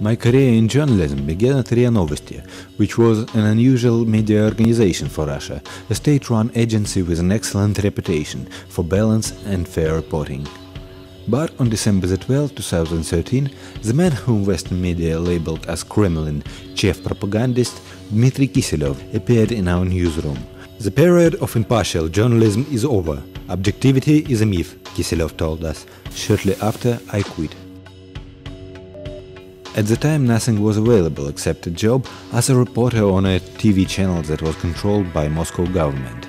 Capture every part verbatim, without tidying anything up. My career in journalism began at R I A Novosti, which was an unusual media organization for Russia, a state-run agency with an excellent reputation for balance and fair reporting. But on December twelfth, two thousand thirteen, the man whom Western media labeled as Kremlin chief propagandist, Dmitry Kiselyov, appeared in our newsroom. The period of impartial journalism is over. Objectivity is a myth, Kiselyov told us. Shortly after, I quit. At the time, nothing was available except a job as a reporter on a T V channel that was controlled by Moscow government.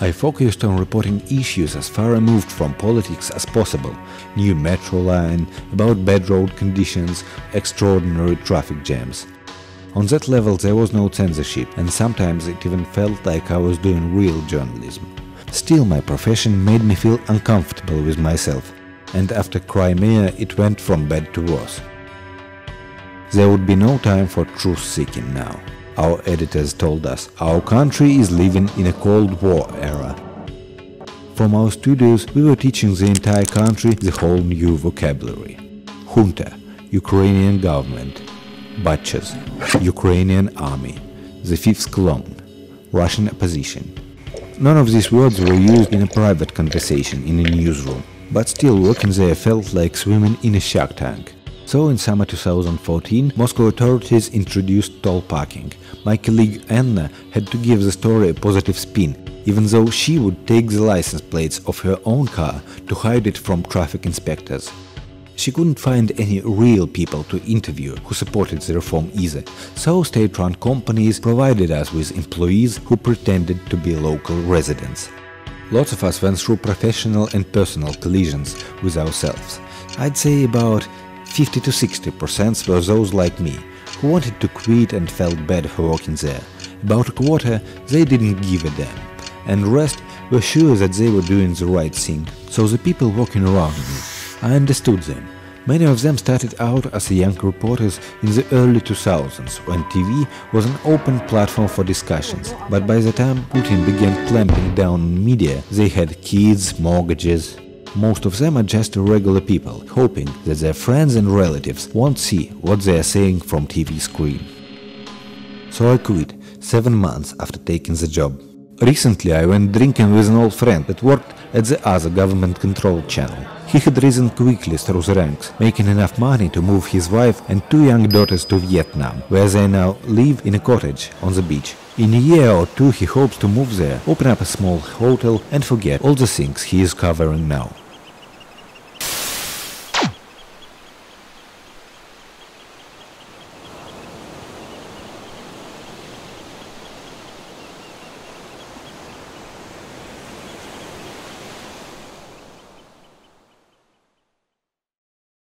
I focused on reporting issues as far removed from politics as possible: new metro line, about bad road conditions, extraordinary traffic jams. On that level there was no censorship, and sometimes it even felt like I was doing real journalism. Still, my profession made me feel uncomfortable with myself, and after Crimea it went from bad to worse. There would be no time for truth-seeking now. Our editors told us, our country is living in a Cold War era. From our studios we were teaching the entire country the whole new vocabulary. Junta – Ukrainian government. Batchas – Ukrainian army. The fifth column – Russian opposition. None of these words were used in a private conversation in a newsroom, but still working there felt like swimming in a shark tank. So in summer two thousand fourteen, Moscow authorities introduced toll parking. My colleague Anna had to give the story a positive spin, even though she would take the license plates of her own car to hide it from traffic inspectors. She couldn't find any real people to interview who supported the reform either, so state-run companies provided us with employees who pretended to be local residents. Lots of us went through professional and personal collisions with ourselves. I'd say about fifty to sixty percent were those like me, who wanted to quit and felt bad for working there. About a quarter they didn't give a damn, and the rest were sure that they were doing the right thing. So the people walking around me, I understood them. Many of them started out as young reporters in the early two thousands, when T V was an open platform for discussions. But by the time Putin began clamping down on media, they had kids, mortgages. Most of them are just regular people, hoping that their friends and relatives won't see what they are saying from T V screen. So I quit, seven months after taking the job. Recently I went drinking with an old friend that worked at the other government-controlled channel. He had risen quickly through the ranks, making enough money to move his wife and two young daughters to Vietnam, where they now live in a cottage on the beach. In a year or two he hopes to move there, open up a small hotel and forget all the things he is covering now.